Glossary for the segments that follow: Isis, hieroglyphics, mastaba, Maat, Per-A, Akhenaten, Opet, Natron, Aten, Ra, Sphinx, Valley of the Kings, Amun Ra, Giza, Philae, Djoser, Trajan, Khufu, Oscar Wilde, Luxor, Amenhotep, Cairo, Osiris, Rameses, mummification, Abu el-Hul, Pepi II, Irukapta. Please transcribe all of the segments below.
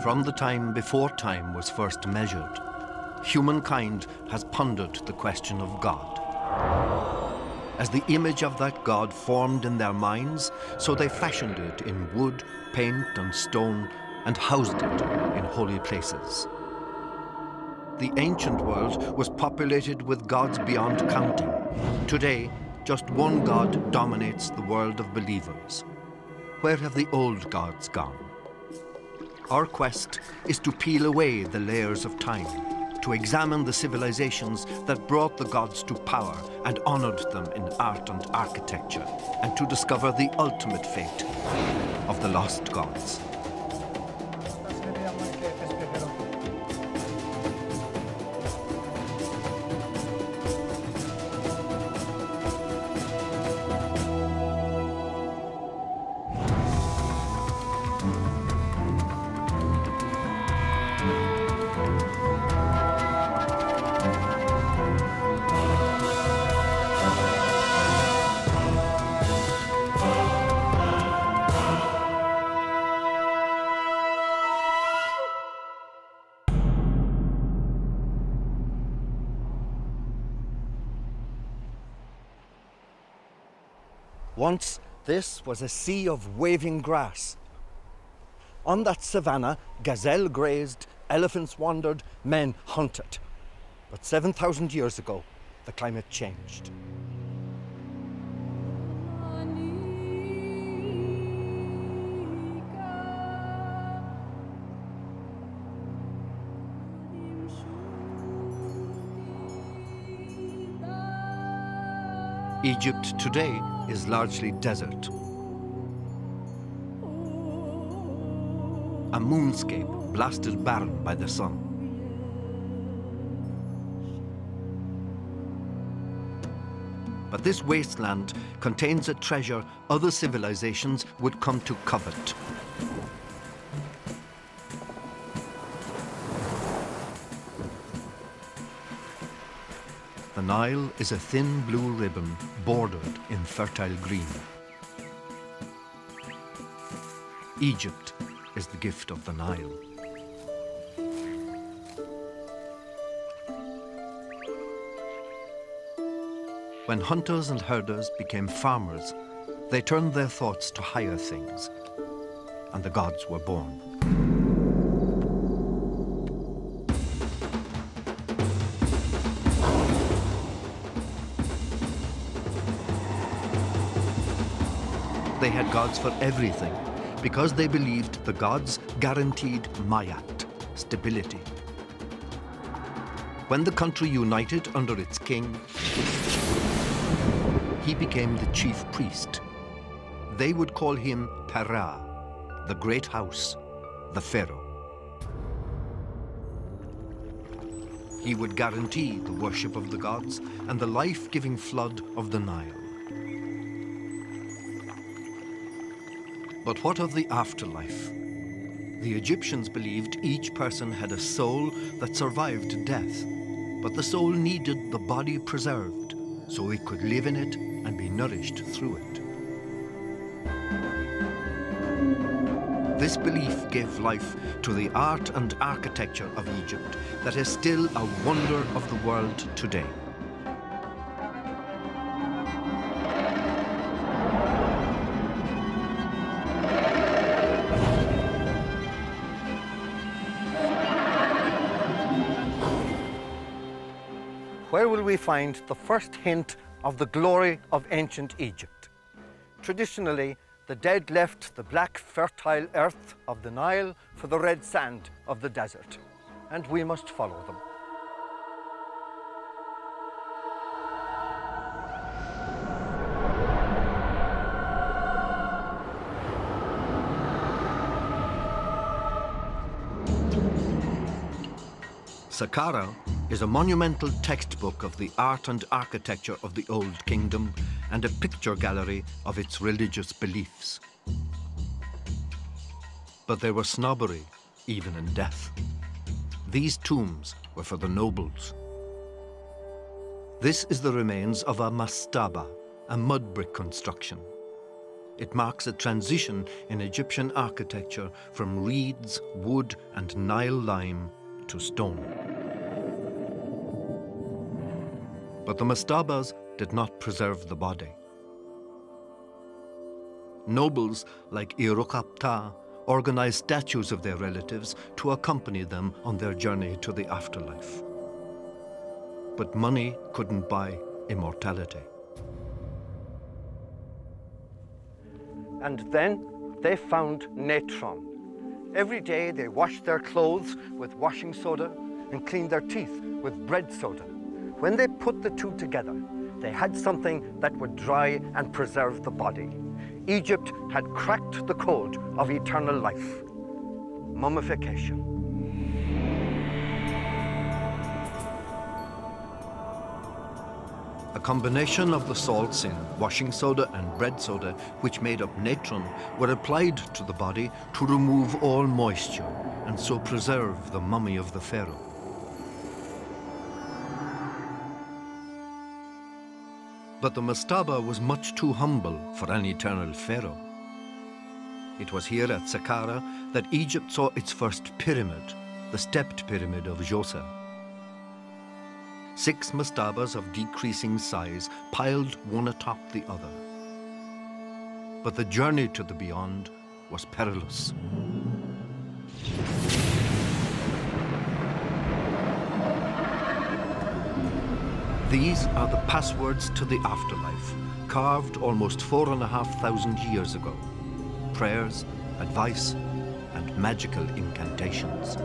From the time before time was first measured, humankind has pondered the question of God. As the image of that God formed in their minds, so they fashioned it in wood, paint, and stone, and housed it in holy places. The ancient world was populated with gods beyond counting. Today, just one god dominates the world of believers. Where have the old gods gone? Our quest is to peel away the layers of time, to examine the civilizations that brought the gods to power and honored them in art and architecture, and to discover the ultimate fate of the lost gods. Once, this was a sea of waving grass. On that savanna, gazelle grazed, elephants wandered, men hunted. But 7,000 years ago, the climate changed. Egypt today is largely desert. A moonscape blasted barren by the sun. But this wasteland contains a treasure other civilizations would come to covet. The Nile is a thin blue ribbon bordered in fertile green. Egypt is the gift of the Nile. When hunters and herders became farmers, they turned their thoughts to higher things, and the gods were born. They had gods for everything, because they believed the gods guaranteed Maat, stability. When the country united under its king, he became the chief priest. They would call him Per-A, the great house, the pharaoh. He would guarantee the worship of the gods and the life-giving flood of the Nile. But what of the afterlife? The Egyptians believed each person had a soul that survived death, but the soul needed the body preserved so it could live in it and be nourished through it. This belief gave life to the art and architecture of Egypt that is still a wonder of the world today. Where will we find the first hint of the glory of ancient Egypt? Traditionally, the dead left the black, fertile earth of the Nile for the red sand of the desert, and we must follow them. Saqqara is a monumental textbook of the art and architecture of the Old Kingdom and a picture gallery of its religious beliefs. But there was snobbery, even in death. These tombs were for the nobles. This is the remains of a mastaba, a mud brick construction. It marks a transition in Egyptian architecture from reeds, wood, and Nile lime to stone. But the mastabas did not preserve the body. Nobles like Irukapta organized statues of their relatives to accompany them on their journey to the afterlife. But money couldn't buy immortality. And then they found natron. Every day they washed their clothes with washing soda and cleaned their teeth with bread soda. When they put the two together, they had something that would dry and preserve the body. Egypt had cracked the code of eternal life: mummification. A combination of the salts in washing soda and bread soda, which made up natron, were applied to the body to remove all moisture and so preserve the mummy of the pharaoh. But the mastaba was much too humble for an eternal pharaoh. It was here at Saqqara that Egypt saw its first pyramid, the stepped pyramid of Djoser. 6 mastabas of decreasing size, piled one atop the other. But the journey to the beyond was perilous. These are the passwords to the afterlife, carved almost 4,500 years ago. Prayers, advice, and magical incantations.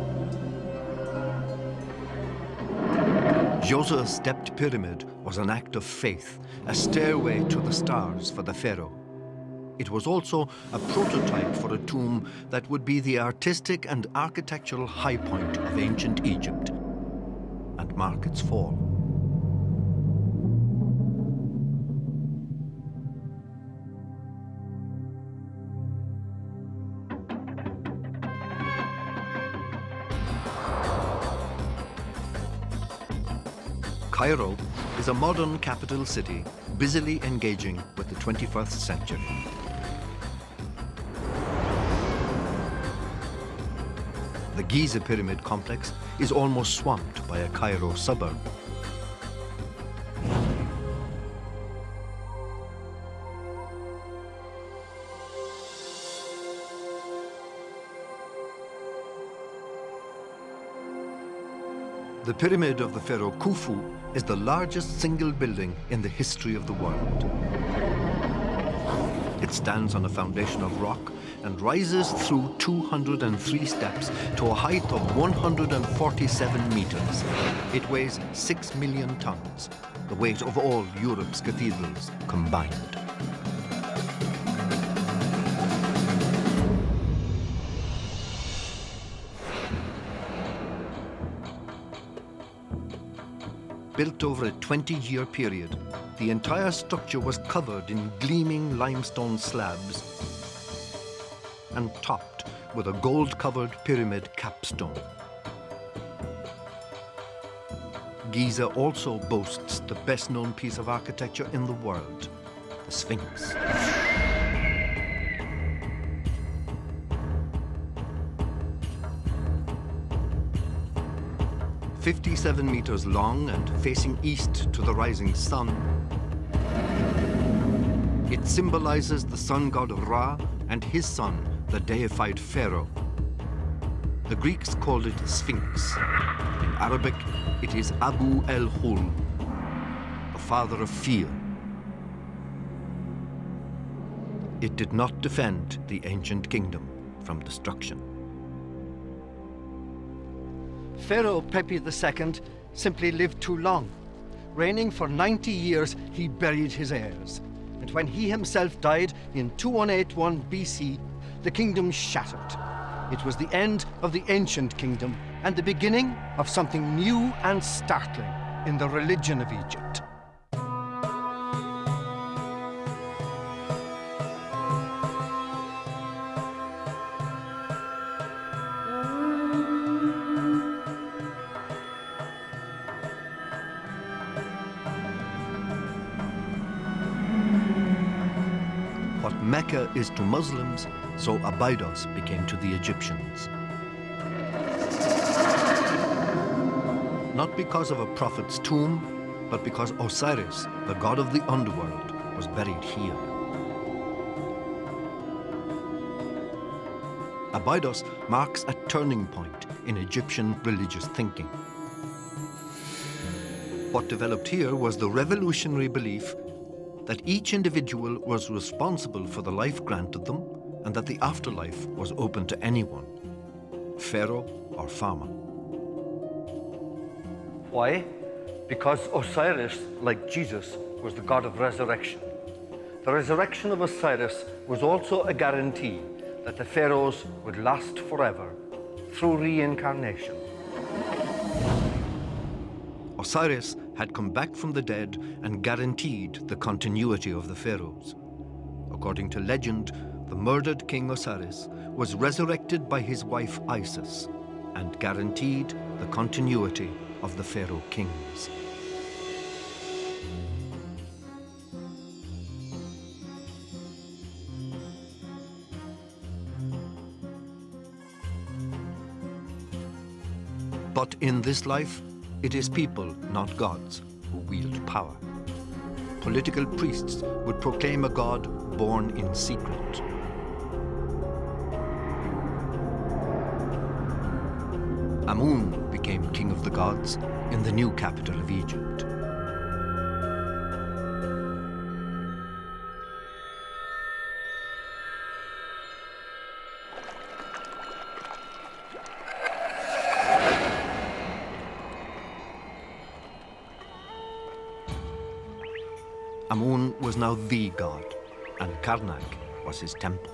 Djoser's stepped pyramid was an act of faith, a stairway to the stars for the pharaoh. It was also a prototype for a tomb that would be the artistic and architectural high point of ancient Egypt and mark its fall. Cairo is a modern capital city busily engaging with the 21st century. The Giza pyramid complex is almost swamped by a Cairo suburb. The pyramid of the pharaoh Khufu is the largest single building in the history of the world. It stands on a foundation of rock and rises through 203 steps to a height of 147 meters. It weighs 6 million tons, the weight of all Europe's cathedrals combined. Built over a 20-year period, the entire structure was covered in gleaming limestone slabs and topped with a gold-covered pyramid capstone. Giza also boasts the best-known piece of architecture in the world, the Sphinx. It is 57 meters long and facing east to the rising sun. It symbolizes the sun god Ra and his son, the deified pharaoh. The Greeks called it Sphinx. In Arabic, it is Abu el-Hul, the father of fear. It did not defend the ancient kingdom from destruction. Pharaoh Pepi II simply lived too long. Reigning for 90 years, he buried his heirs. And when he himself died in 2181 BC, the kingdom shattered. It was the end of the ancient kingdom and the beginning of something new and startling in the religion of Egypt. What Mecca is to Muslims, so Abydos became to the Egyptians. Not because of a prophet's tomb, but because Osiris, the god of the underworld, was buried here. Abydos marks a turning point in Egyptian religious thinking. What developed here was the revolutionary belief that each individual was responsible for the life granted them and that the afterlife was open to anyone, pharaoh or farmer. Why? Because Osiris, like Jesus, was the god of resurrection. The resurrection of Osiris was also a guarantee that the pharaohs would last forever through reincarnation. Osiris had come back from the dead and guaranteed the continuity of the pharaohs. According to legend, the murdered king Osiris was resurrected by his wife Isis and guaranteed the continuity of the pharaoh kings. But in this life, it is people, not gods, who wield power. Political priests would proclaim a god born in secret. Amun became king of the gods in the new capital of Egypt. Amun was now the god, and Karnak was his temple.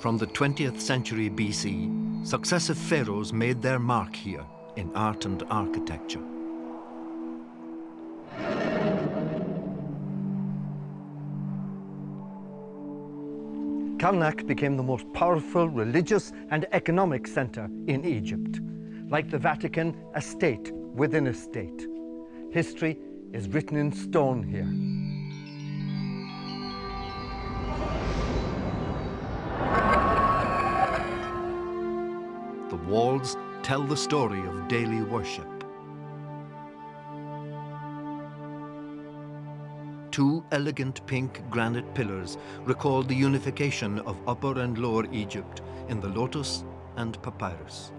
From the 20th century BC, successive pharaohs made their mark here in art and architecture. Karnak became the most powerful religious and economic center in Egypt. Like the Vatican, a state within a state. History is written in stone here. The walls tell the story of daily worship. 2 elegant pink granite pillars recall the unification of Upper and Lower Egypt in the Lotus and Papyrus.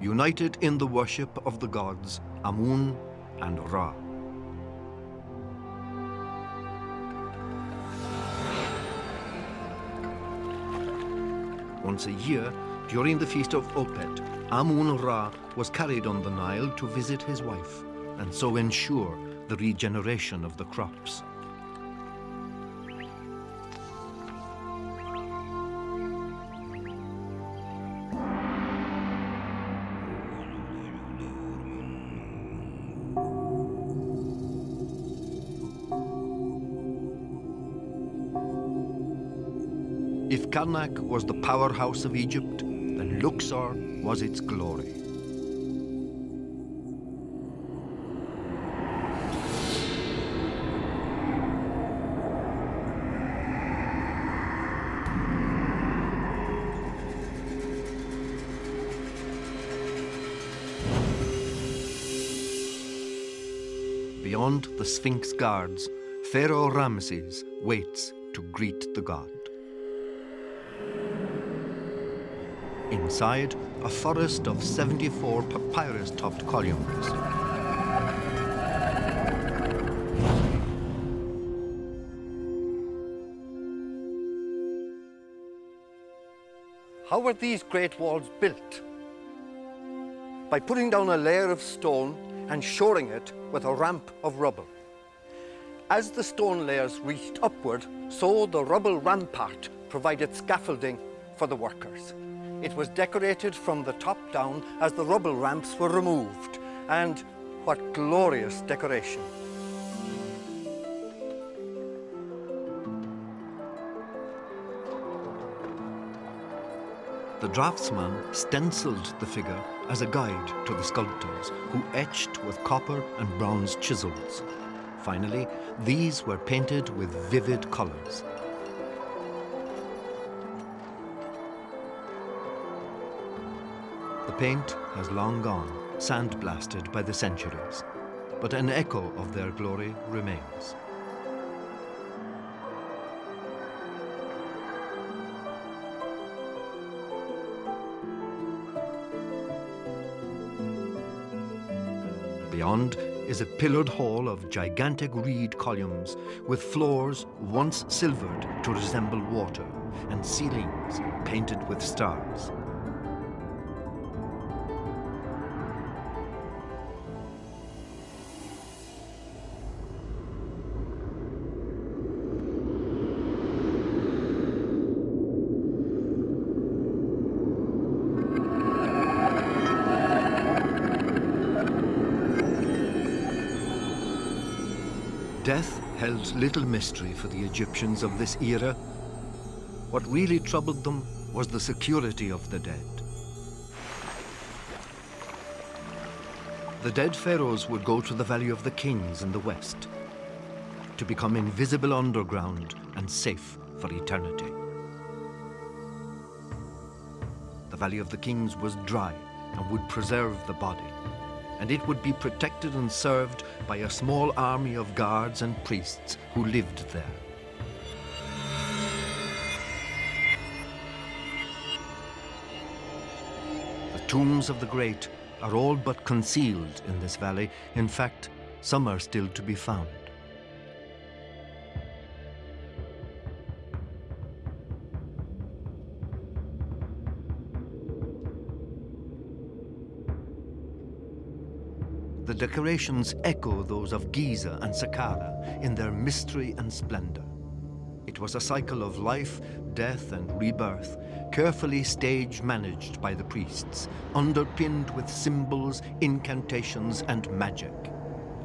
United in the worship of the gods Amun and Ra. Once a year, during the feast of Opet, Amun Ra was carried on the Nile to visit his wife, and so ensure the regeneration of the crops. If Karnak was the powerhouse of Egypt, then Luxor was its glory. Beyond the Sphinx guards, Pharaoh Rameses waits to greet the god. Inside, a forest of 74 papyrus-topped columns. How were these great walls built? By putting down a layer of stone and shoring it with a ramp of rubble. As the stone layers reached upward, so the rubble rampart provided scaffolding for the workers. It was decorated from the top down as the rubble ramps were removed, and what glorious decoration. the draftsman stenciled the figure as a guide to the sculptors, who etched with copper and bronze chisels. Finally, these were painted with vivid colors. The paint has long gone, sandblasted by the centuries, but an echo of their glory remains. Beyond is a pillared hall of gigantic reed columns with floors once silvered to resemble water and ceilings painted with stars. Death held little mystery for the Egyptians of this era. What really troubled them was the security of the dead. The dead pharaohs would go to the Valley of the Kings in the west to become invisible underground and safe for eternity. The Valley of the Kings was dry and would preserve the body, and it would be protected and served by a small army of guards and priests who lived there. The tombs of the great are all but concealed in this valley. In fact, some are still to be found. The decorations echo those of Giza and Saqqara in their mystery and splendor. It was a cycle of life, death, and rebirth, carefully stage-managed by the priests, underpinned with symbols, incantations, and magic.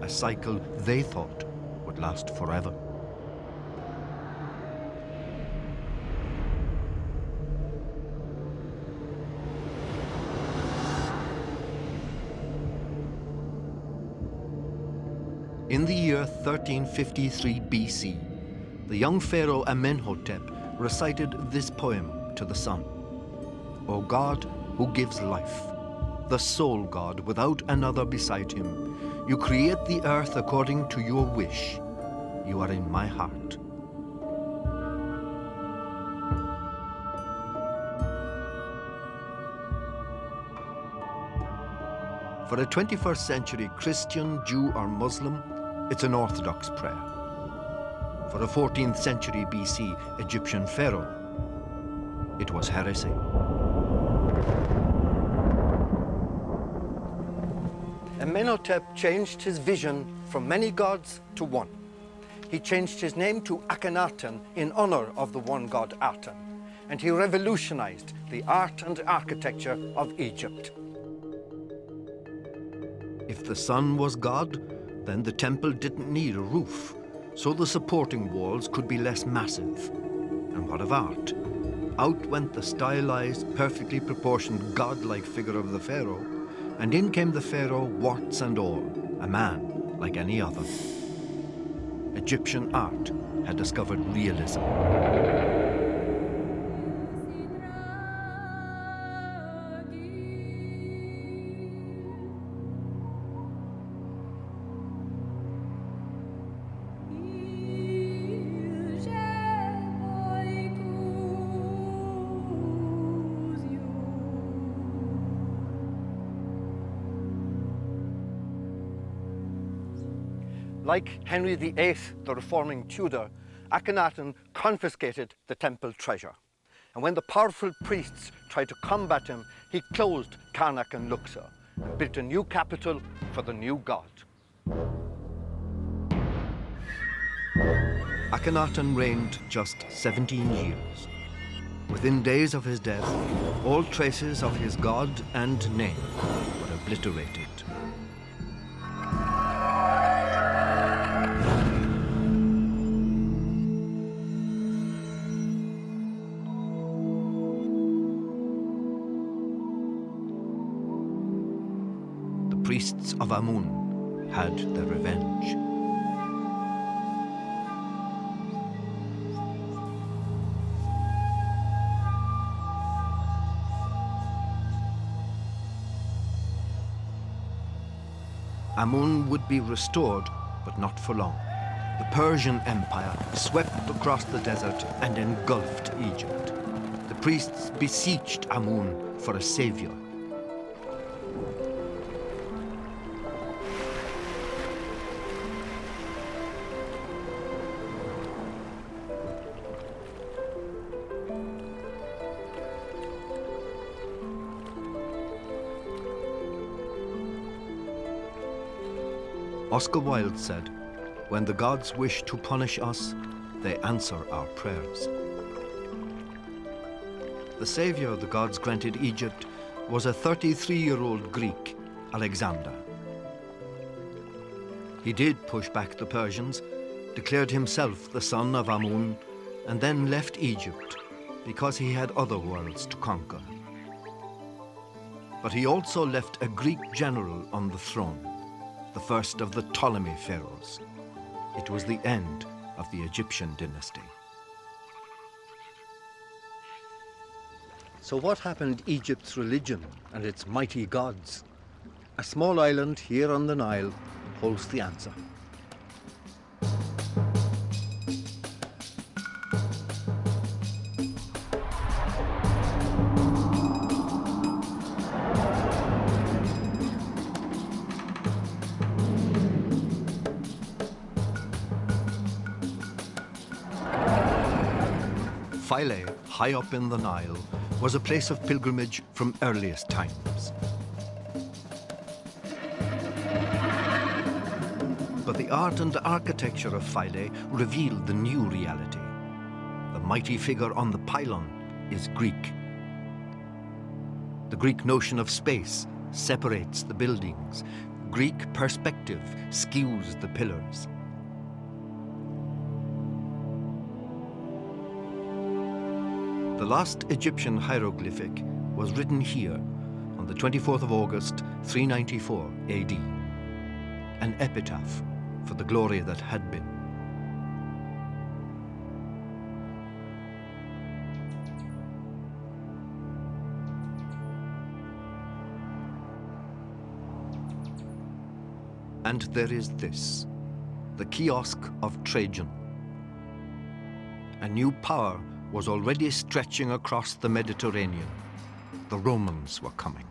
A cycle they thought would last forever. In the year 1353 BC, the young pharaoh Amenhotep recited this poem to the sun. O God who gives life, the sole God without another beside him, you create the earth according to your wish. You are in my heart. For a 21st century Christian, Jew, or Muslim, it's an Orthodox prayer. For a 14th century BC Egyptian pharaoh, it was heresy. Amenhotep changed his vision from many gods to one. He changed his name to Akhenaten in honor of the one god Aten, and he revolutionized the art and architecture of Egypt. If the sun was God, then the temple didn't need a roof, so the supporting walls could be less massive. And what of art? Out went the stylized, perfectly proportioned, godlike figure of the pharaoh, and in came the pharaoh, warts and all, a man like any other. Egyptian art had discovered realism. Like Henry VIII, the reforming Tudor, Akhenaten confiscated the temple treasure. And when the powerful priests tried to combat him, he closed Karnak and Luxor and built a new capital for the new god. Akhenaten reigned just 17 years. Within days of his death, all traces of his god and name were obliterated. of Amun had their revenge. Amun would be restored, but not for long. The Persian Empire swept across the desert and engulfed Egypt. The priests beseeched Amun for a savior. Oscar Wilde said, "When the gods wish to punish us, they answer our prayers." The savior the gods granted Egypt was a 33-year-old Greek, Alexander. He did push back the Persians, declared himself the son of Amun, and then left Egypt because he had other worlds to conquer. But he also left a Greek general on the throne, the first of the Ptolemy pharaohs. It was the end of the Egyptian dynasty. So what happened to Egypt's religion and its mighty gods? A small island here on the Nile holds the answer. Philae, high up in the Nile, was a place of pilgrimage from earliest times. But the art and architecture of Philae revealed the new reality. The mighty figure on the pylon is Greek. The Greek notion of space separates the buildings. Greek perspective skews the pillars. The last Egyptian hieroglyphic was written here on the 24th of August, 394 AD, an epitaph for the glory that had been. And there is this, the kiosk of Trajan, a new power was already stretching across the Mediterranean. The Romans were coming.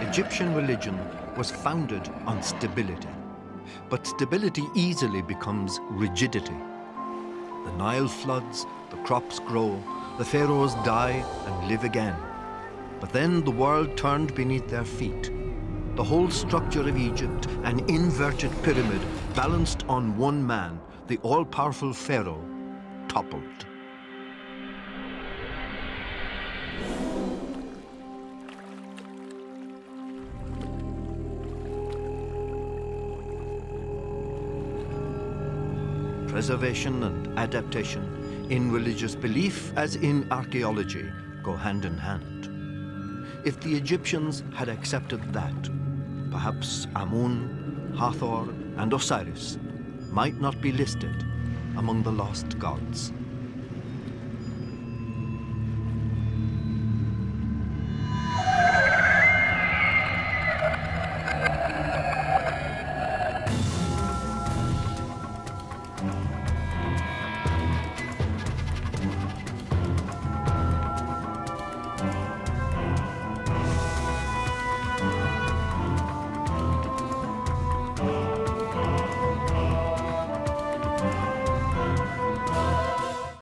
Egyptian religion was founded on stability, but stability easily becomes rigidity. The Nile floods, the crops grow, the pharaohs die and live again. But then the world turned beneath their feet. The whole structure of Egypt, an inverted pyramid, balanced on one man, the all-powerful pharaoh, toppled. Preservation and adaptation in religious belief, as in archaeology, go hand in hand. If the Egyptians had accepted that, perhaps Amun, Hathor, and Osiris might not be listed among the lost gods.